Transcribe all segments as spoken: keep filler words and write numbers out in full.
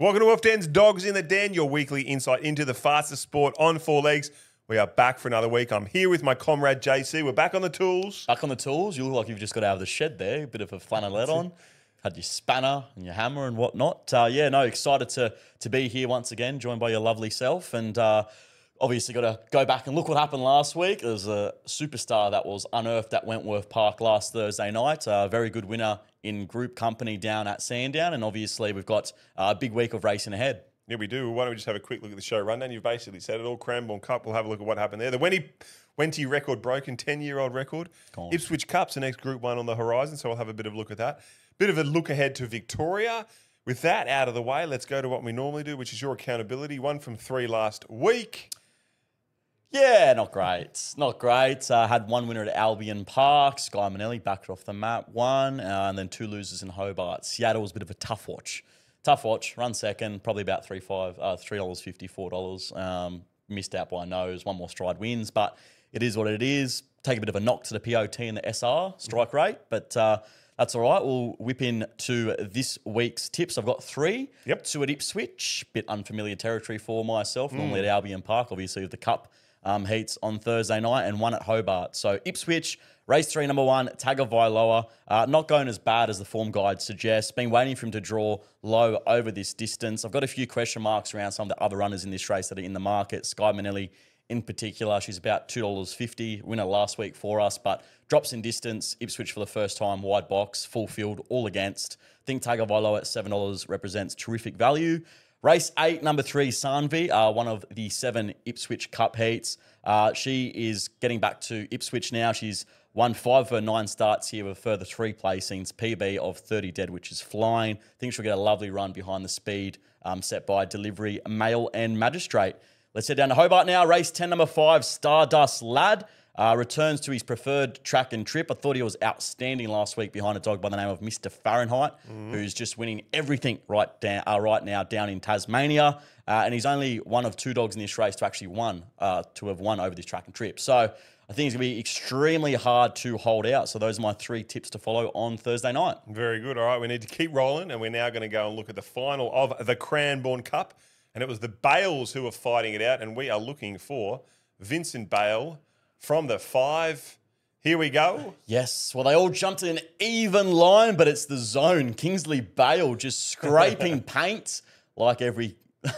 Welcome to Wolf Den's Dogs in the Den, your weekly insight into the fastest sport on four legs. We are back for another week. I'm here with my comrade J C. We're back on the tools. Back on the tools. You look like you've just got out of the shed there. A bit of a flannelette on. Had your spanner and your hammer and whatnot. Uh, yeah, no, excited to to be here once again, joined by your lovely self. And uh, obviously got to go back and look what happened last week. There was a superstar that was unearthed at Wentworth Park last Thursday night. A very good winner in group company down at Sandown. And obviously we've got a big week of racing ahead. Yeah, we do. Why don't we just have a quick look at the show rundown? You've basically said it all. Cranbourne Cup, we'll have a look at what happened there. The Wenty... Wenty record broken, ten-year-old record. God. Ipswich Cup's the next Group one on the horizon, so we'll have a bit of a look at that. Bit of a look ahead to Victoria. With that out of the way, let's go to what we normally do, which is your accountability. One from three last week. Yeah, not great. Not great. Uh, had one winner at Albion Park. Sky Minelli backed off the map, won, uh, and then two losers in Hobart. Seattle was a bit of a tough watch. Tough watch, run second, probably about three five, uh, three dollars fifty, four dollars. Um, missed out by a nose, one more stride wins, but... It is what it is. Take a bit of a knock to the P O T and the S R strike rate, but uh, that's all right. We'll whip in to this week's tips. I've got three. Yep. Two at Ipswich, bit unfamiliar territory for myself. Mm. Normally at Albion Park, obviously with the Cup um, heats on Thursday night, and one at Hobart. So Ipswich, race three, number one, Tagovailoa. Uh, not going as bad as the form guide suggests. Been waiting for him to draw low over this distance. I've got a few question marks around some of the other runners in this race that are in the market. Sky Minelli in particular, she's about two dollars fifty, winner last week for us, but drops in distance. Ipswich for the first time, wide box, full field, all against. I think Tagovailoa at seven dollars represents terrific value. Race eight, number three, Sanvi, uh, one of the seven Ipswich Cup heats. Uh, she is getting back to Ipswich now. She's won five of her nine starts here with further three placings, P B of thirty dead, which is flying. I think she'll get a lovely run behind the speed um, set by Delivery, Mail and Magistrate. Let's head down to Hobart now. Race ten, number five, Stardust Lad. Uh, returns to his preferred track and trip. I thought he was outstanding last week behind a dog by the name of Mister Fahrenheit, mm-hmm. who's just winning everything right, down, uh, right now down in Tasmania. Uh, and he's only one of two dogs in this race to actually won, uh, to have won over this track and trip. So I think it's going to be extremely hard to hold out. So those are my three tips to follow on Thursday night. Very good. All right, we need to keep rolling. And we're now going to go and look at the final of the Cranbourne Cup. And it was the Bales who were fighting it out, and we are looking for Vincent Bale from the five. Here we go. Yes, well, they all jumped in an even line, but it's the zone. Kingsley Bale just scraping paint like every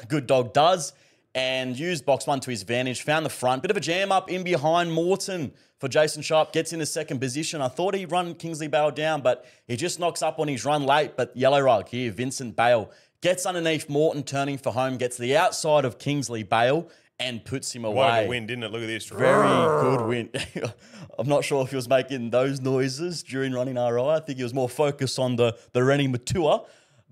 good dog does, and used box one to his advantage, found the front. Bit of a jam up in behind Morton for Jason Sharp, gets into second position. I thought he'd run Kingsley Bale down, but he just knocks up on his run late. But yellow rug here, Vincent Bale gets underneath Morton, turning for home, gets the outside of Kingsley Bale and puts him away. What a win, didn't it? Look at this. Very good win. I'm not sure if he was making those noises during running R I. I think he was more focused on the, the Rennie Matua.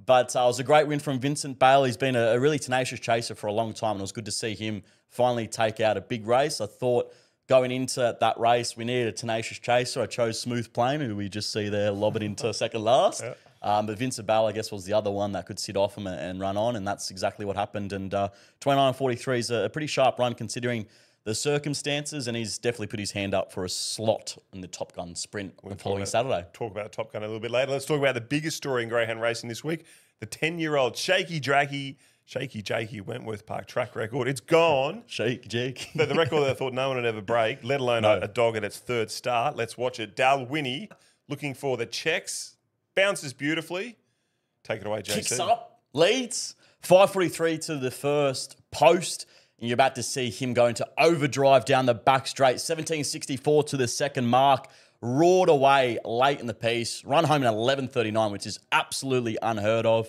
But uh, it was a great win from Vincent Bale. He's been a, a really tenacious chaser for a long time, and it was good to see him finally take out a big race. I thought going into that race, we needed a tenacious chaser. I chose Smooth Plane, who we just see there lob it into second last. Yeah. Um, but Vincent Bale, I guess, was the other one that could sit off him and run on, and that's exactly what happened. And uh, twenty-nine forty-three is a pretty sharp run considering the circumstances, and he's definitely put his hand up for a slot in the Top Gun sprint we'll the following about, Saturday. Talk about Top Gun a little bit later. Let's talk about the biggest story in greyhound racing this week, the ten-year-old shaky draggy, shaky jakey Wentworth Park track record. It's gone. Shake jake. But the record that I thought no one would ever break, let alone no. a, a dog at its third start. Let's watch it. Dalwinnie looking for the checks. Bounces beautifully. Take it away, J C. Kicks up, leads. five forty-three to the first post. And you're about to see him going to overdrive down the back straight. seventeen sixty-four to the second mark. Roared away late in the piece. Run home in eleven thirty-nine, which is absolutely unheard of.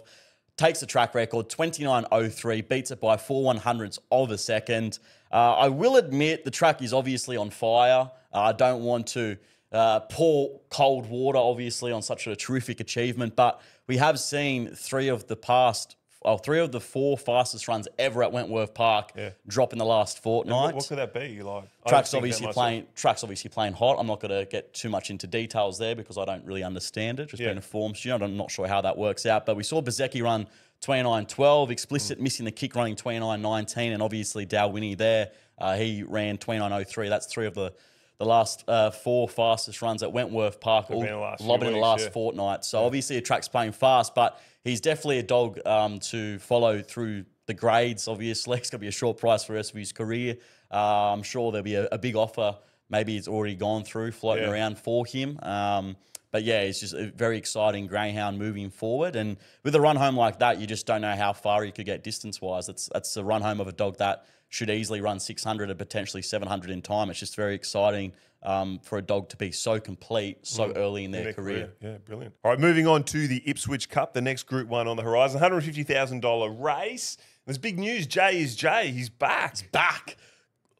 Takes the track record, twenty-nine oh three. Beats it by four one-hundredths of a second. Uh, I will admit the track is obviously on fire. Uh, I don't want to... Uh, pour cold water, obviously, on such a terrific achievement. But we have seen three of the past, oh, three of the four fastest runs ever at Wentworth Park yeah. drop in the last fortnight. What, what could that be? Like track's obviously playing, track's obviously playing hot. I'm not going to get too much into details there because I don't really understand it. Just yeah. being a form student, I'm not sure how that works out. But we saw Bezecchi run twenty-nine twelve, explicit mm. missing the kick, running twenty-nine nineteen, and obviously Dalwinnie there. Uh, he ran twenty-nine oh three. That's three of the the last uh, four fastest runs at Wentworth Park, all lobbing in the last yeah. fortnight. So yeah. obviously a track's playing fast, but he's definitely a dog um, to follow through the grades, obviously. It's going to be a short price for the rest of his career. Uh, I'm sure there'll be a, a big offer. Maybe it's already gone through, floating yeah. around for him. Um, but, yeah, it's just a very exciting greyhound moving forward. And with a run home like that, you just don't know how far he could get distance-wise. That's, that's the run home of a dog that should easily run six hundred and potentially seven hundred in time. It's just very exciting um, for a dog to be so complete so mm. early in their, in their career. career. Yeah, brilliant. All right, moving on to the Ipswich Cup, the next Group one on the horizon, one hundred fifty thousand dollar race. There's big news. Jay's Jay. He's back. He's back.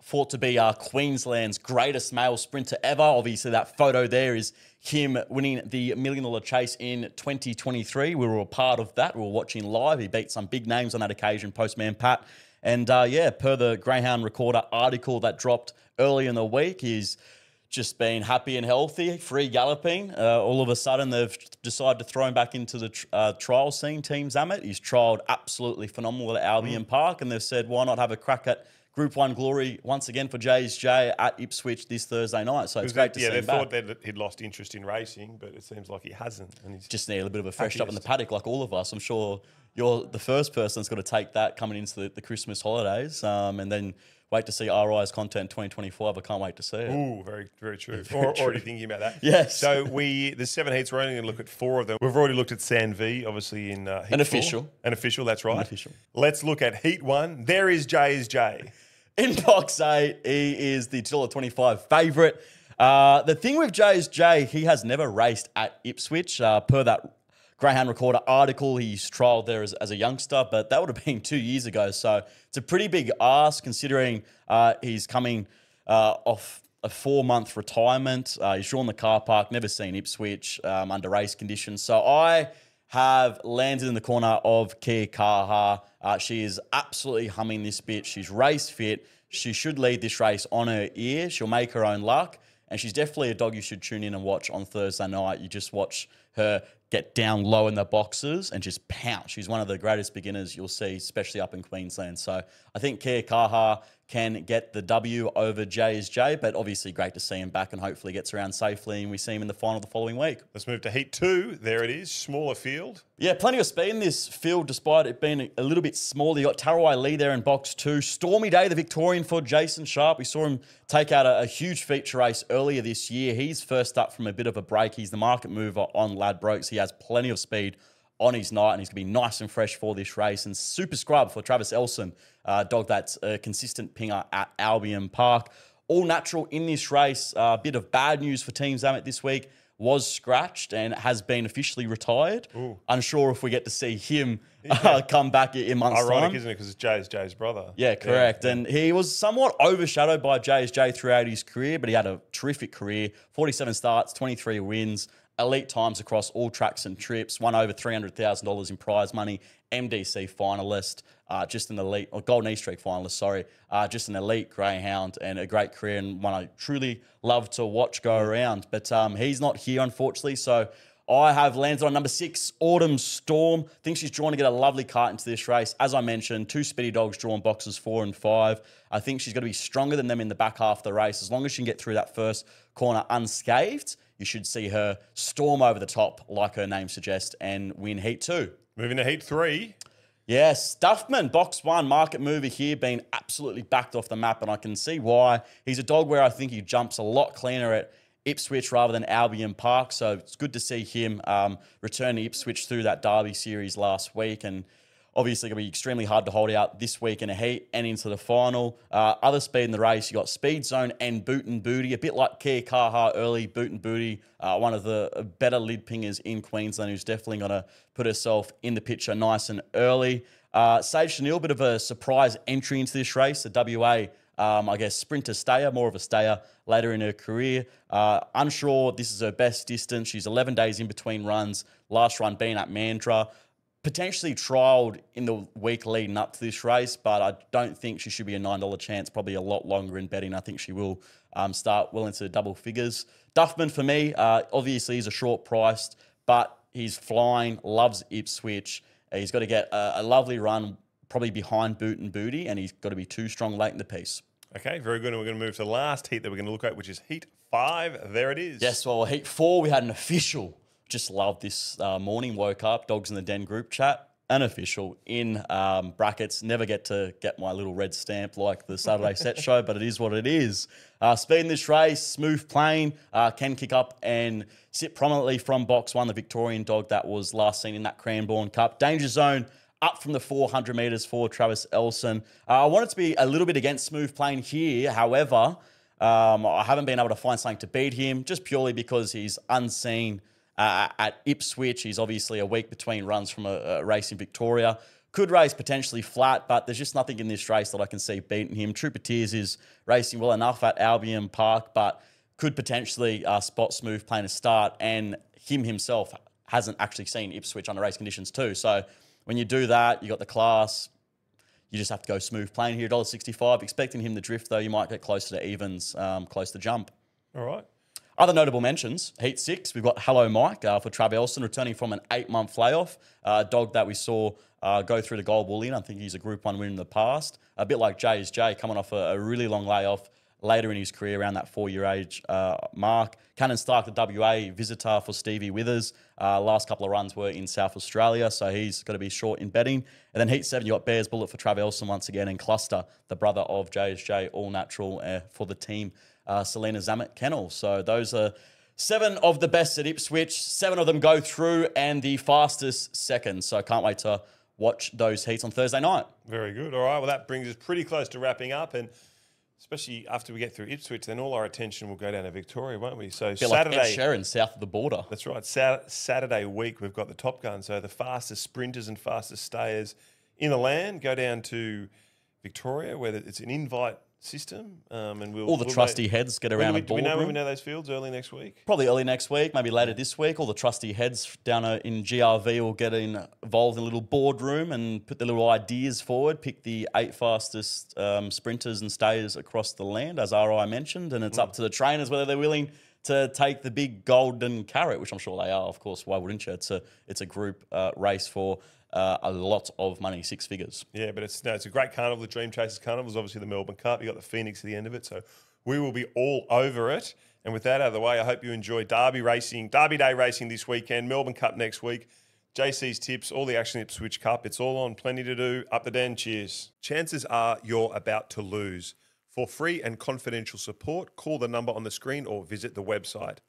Thought to be uh, Queensland's greatest male sprinter ever. Obviously, that photo there is him winning the Million Dollar Chase in twenty twenty-three. We were a part of that. We were watching live. He beat some big names on that occasion, Postman Pat. And, uh, yeah, per the Greyhound Recorder article that dropped early in the week, he's just been happy and healthy, free galloping. Uh, all of a sudden, they've decided to throw him back into the tr uh, trial scene, Team Zammit. He's trialled absolutely phenomenal at Albion Park, and they've said, why not have a crack at Group one glory once again for Jay's Jay at Ipswich this Thursday night. So it's great to yeah, see him back. Yeah, they thought that he'd lost interest in racing, but it seems like he hasn't. And he's just needed a bit of a fresh up in the paddock like all of us. I'm sure you're the first person that's got to take that coming into the, the Christmas holidays um, and then wait to see R I's content twenty twenty-five. I can't wait to see it. Ooh, very, very true. Very or, true. Already thinking about that. Yes. So we, the seven heats, we're only going to look at four of them. We've already looked at Sanvi, obviously in uh, heat An official. Four. An official, that's right. An official. Let's look at heat one. There is Jay's Jay. In box eight, he is the two dollar twenty-five favourite. Uh, the thing with Jay's Jay, he has never raced at Ipswich. Uh, per that Greyhound Recorder article, he's trialled there as, as a youngster, but that would have been two years ago. So it's a pretty big ask considering uh, he's coming uh, off a four-month retirement. Uh, he's drawn the car park, never seen Ipswich um, under race conditions. So I have landed in the corner of Kia Kaha. Uh, she is absolutely humming this bit. She's race fit. She should lead this race on her ear. She'll make her own luck. And she's definitely a dog you should tune in and watch on Thursday night. You just watch her get down low in the boxes and just pounce. She's one of the greatest beginners you'll see, especially up in Queensland. So I think Kia Kaha can get the W over Jay's Jay, but obviously great to see him back and hopefully gets around safely and we see him in the final the following week. Let's move to heat two. There it is, smaller field. Yeah, plenty of speed in this field despite it being a little bit smaller. You got Tarawai Lee there in box two. Stormy Day, the Victorian for Jason Sharp. We saw him take out a, a huge feature race earlier this year. He's first up from a bit of a break. He's the market mover on Ladbrokes. He has plenty of speed on his night, and he's going to be nice and fresh for this race. And super scrub for Travis Elson, uh, dog that's a consistent pinger at Albion Park. All natural in this race. A uh, bit of bad news for Team Zammit this week. Was scratched and has been officially retired. Ooh. Unsure if we get to see him uh, yeah. come back in months' Ironic, time. Ironic, isn't it? Because it's Jay's Jay's brother. Yeah, correct. Yeah. And he was somewhat overshadowed by Jay's Jay throughout his career, but he had a terrific career. forty-seven starts, twenty-three wins. Elite times across all tracks and trips, won over three hundred thousand dollars in prize money, M D C finalist, uh, just an elite, or Golden East Streak finalist, sorry, uh, just an elite greyhound and a great career and one I truly love to watch go around. But um, he's not here, unfortunately, so I have landed on number six, Autumn Storm. Think she's drawn to get a lovely cart into this race. As I mentioned, two speedy dogs drawn boxes four and five. I think she's going to be stronger than them in the back half of the race. As long as she can get through that first corner unscathed, you should see her storm over the top, like her name suggests, and win heat two. Moving to heat three. Yes, Duffman, box one, market mover here, being absolutely backed off the map, and I can see why. He's a dog where I think he jumps a lot cleaner at Ipswich rather than Albion Park, so it's good to see him um, return to Ipswich through that Derby series last week, and obviously going to be extremely hard to hold out this week in a heat and into the final. Uh, other speed in the race, you got Speed Zone and Boot and Booty, a bit like Kia Kaha early. Boot and Booty, uh, one of the better lid pingers in Queensland, who's definitely going to put herself in the picture nice and early. Uh, Sage Chanel, a bit of a surprise entry into this race, the W A Um, I guess sprinter stayer, more of a stayer later in her career. Uh, unsure this is her best distance. She's eleven days in between runs, last run being at Mandurah. Potentially trialled in the week leading up to this race, but I don't think she should be a nine dollar chance, probably a lot longer in betting. I think she will um, start well into double figures. Duffman for me, uh, obviously he's a short priced, but he's flying, loves Ipswich. He's got to get a, a lovely run, probably behind Boot and Booty, and he's got to be too strong late in the piece. Okay, very good. And we're going to move to the last heat that we're going to look at, which is heat five. There it is. Yes, well, heat four, we had an official. Just loved this uh, morning. Woke up, Dogs in the Den group chat, an official in um, brackets. Never get to get my little red stamp like the Saturday Set Show, but it is what it is. Uh, speed in this race, Smooth Plane, uh, can kick up and sit prominently from box one, the Victorian dog that was last seen in that Cranbourne Cup. Danger Zone up from the four hundred metres for Travis Elson. Uh, I wanted to be a little bit against Smooth Plane here. However, um, I haven't been able to find something to beat him just purely because he's unseen uh, at Ipswich. He's obviously a week between runs from a, a race in Victoria. Could race potentially flat, but there's just nothing in this race that I can see beating him. Trooper Tears is racing well enough at Albion Park, but could potentially uh, spot Smooth Plane to start, and him himself hasn't actually seen Ipswich under race conditions too. So when you do that, you got the class. You just have to go Smooth Plane here, one dollar sixty-five. Expecting him to drift, though, you might get closer to evens, um, close to jump. All right. Other notable mentions, Heat six, we've got Hello Mike uh, for Trav Elson, returning from an eight-month layoff. Uh, dog that we saw uh, go through the Gold Bullion. I think he's a Group one winner in the past. A bit like Jay's Jay, coming off a, a really long layoff later in his career, around that four-year age uh, mark. Cannon Stark, the W A visitor for Stevie Withers. Uh, last couple of runs were in South Australia, so he's got to be short in betting. And then Heat seven, you got Bears Bullet for Trav Elson once again, and Cluster, the brother of J S J, all natural uh, for the team. Uh, Selena Zammit Kennel. So those are seven of the best at Ipswich. Seven of them go through, and the fastest second. So I can't wait to watch those heats on Thursday night. Very good. All right, well, that brings us pretty close to wrapping up, and especially after we get through Ipswich, then all our attention will go down to Victoria, won't we? So Saturday, like Ed Sheeran, south of the border. That's right. Sat Saturday week, we've got the Top Gun. So the fastest sprinters and fastest stayers in the land go down to Victoria, where it's an invite system, um, and we'll all the we'll trusty make, heads get around. We, do we know when we know those fields? Early next week, probably early next week, maybe later this week. All the trusty heads down in G R V will get involved in a little boardroom and put their little ideas forward. Pick the eight fastest um, sprinters and stayers across the land, as R I mentioned, and it's mm. up to the trainers whether they're willing to take the big golden carrot, which I'm sure they are. Of course, why wouldn't you? It's a it's a group uh, race for Uh, a lot of money, six figures. Yeah, but it's no, it's a great carnival. The Dream Chasers Carnival is obviously the Melbourne Cup. You got the Phoenix at the end of it, so we will be all over it. And with that out of the way, I hope you enjoy Derby racing, Derby Day racing this weekend, Melbourne Cup next week, J C's tips, all the action at Ipswich Cup. It's all on. Plenty to do. Up the Den. Cheers. Chances are you're about to lose. For free and confidential support, call the number on the screen or visit the website.